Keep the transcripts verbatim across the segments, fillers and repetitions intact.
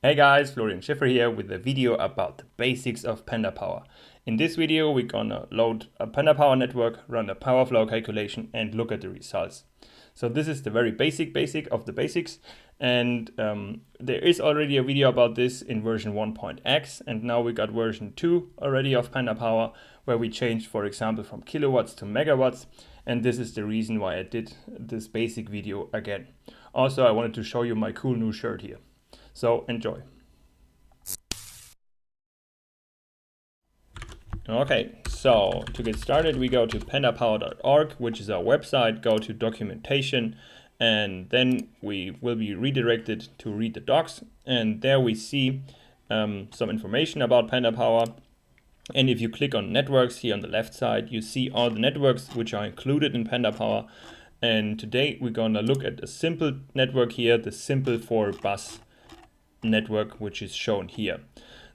Hey guys, Florian Schiffer here with a video about the basics of PandaPower. In this video we're gonna load a PandaPower network, run a power flow calculation and look at the results. So this is the very basic basic of the basics, and um, there is already a video about this in version one point x, and now we got version two already of PandaPower, where we changed for example from kilowatts to megawatts, and this is the reason why I did this basic video again. Also, I wanted to show you my cool new shirt here. So enjoy. Okay, so to get started, we go to pandapower dot org, which is our website, go to documentation, and then we will be redirected to read the docs. And there we see um, some information about PandaPower. And if you click on networks here on the left side, you see all the networks which are included in PandaPower. And today we're gonna look at a simple network here, the simple four bus network, which is shown here.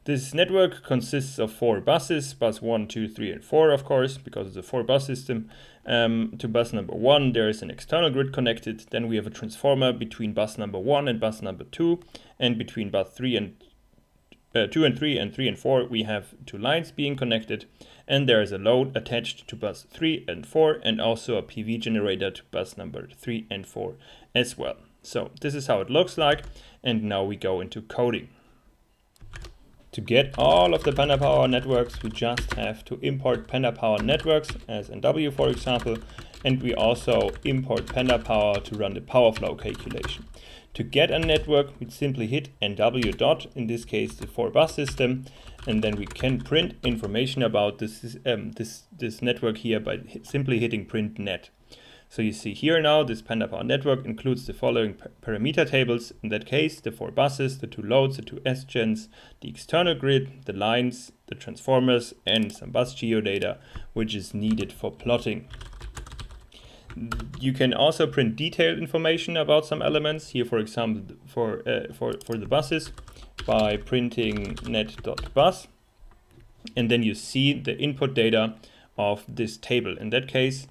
This network consists of four buses, bus one, two, three, and four, of course, because it's a four bus system. Um, to bus number one, there is an external grid connected. Then we have a transformer between bus number one and bus number two, and between bus three and uh, two and three and three and four, we have two lines being connected. And there is a load attached to bus three and four, and also a P V generator to bus number three and four as well. So this is how it looks like, and now we go into coding. To get all of the PandaPower networks, we just have to import PandaPower networks as N W, for example, and we also import PandaPower to run the power flow calculation. To get a network, we simply hit N W dot, in this case the four bus system, and then we can print information about this um, this this network here by simply hitting print net. So you see here now, this PandaPower network includes the following parameter tables. In that case, the four buses, the two loads, the two S gens, the external grid, the lines, the transformers, and some bus geodata, which is needed for plotting. You can also print detailed information about some elements here, for example, for uh, for for the buses by printing net.bus, and then you see the input data of this table. In that case,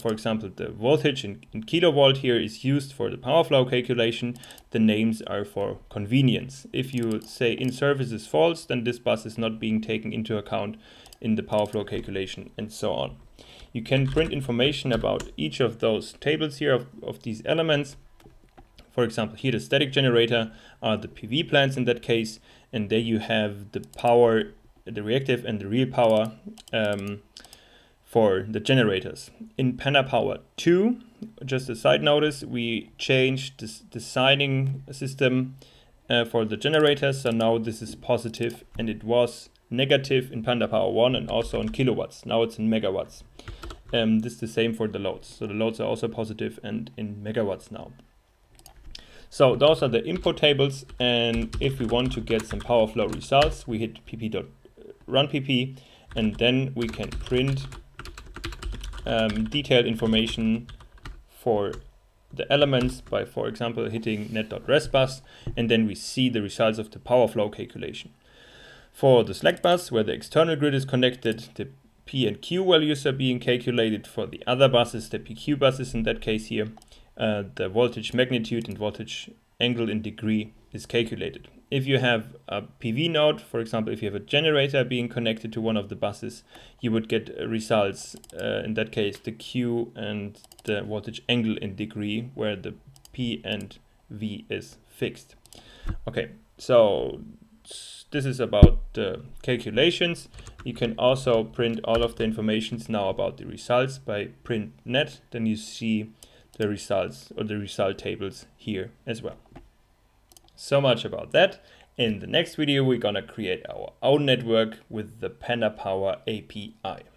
for example, the voltage in, in kilovolt here is used for the power flow calculation. The names are for convenience. If you say in service is false, then this bus is not being taken into account in the power flow calculation, and so on. You can print information about each of those tables here of, of these elements. For example, here the static generator are the P V plants in that case, and there you have the power, the reactive and the real power um, for the generators. In PandaPower two, just a side notice, we changed this, the signing system uh, for the generators. So now this is positive, and it was negative in PandaPower one and also in kilowatts. Now it's in megawatts. Um, this is the same for the loads. So the loads are also positive and in megawatts now. So those are the input tables. And if we want to get some power flow results, we hit P P dot run P P, and then we can print Um, detailed information for the elements by, for example, hitting net.resBus, and then we see the results of the power flow calculation. For the select bus, where the external grid is connected, the P and Q values are being calculated. For the other buses, the P Q buses in that case here, uh, the voltage magnitude and voltage angle in degree is calculated. If you have a P V node, for example, if you have a generator being connected to one of the buses, you would get results, uh, in that case, the Q and the voltage angle in degree, where the P and V is fixed. Okay, so this is about the calculations. You can also print all of the information now about the results by print net, then you see the results or the result tables here as well. So much about that. In the next video, we're gonna create our own network with the PandaPower A P I.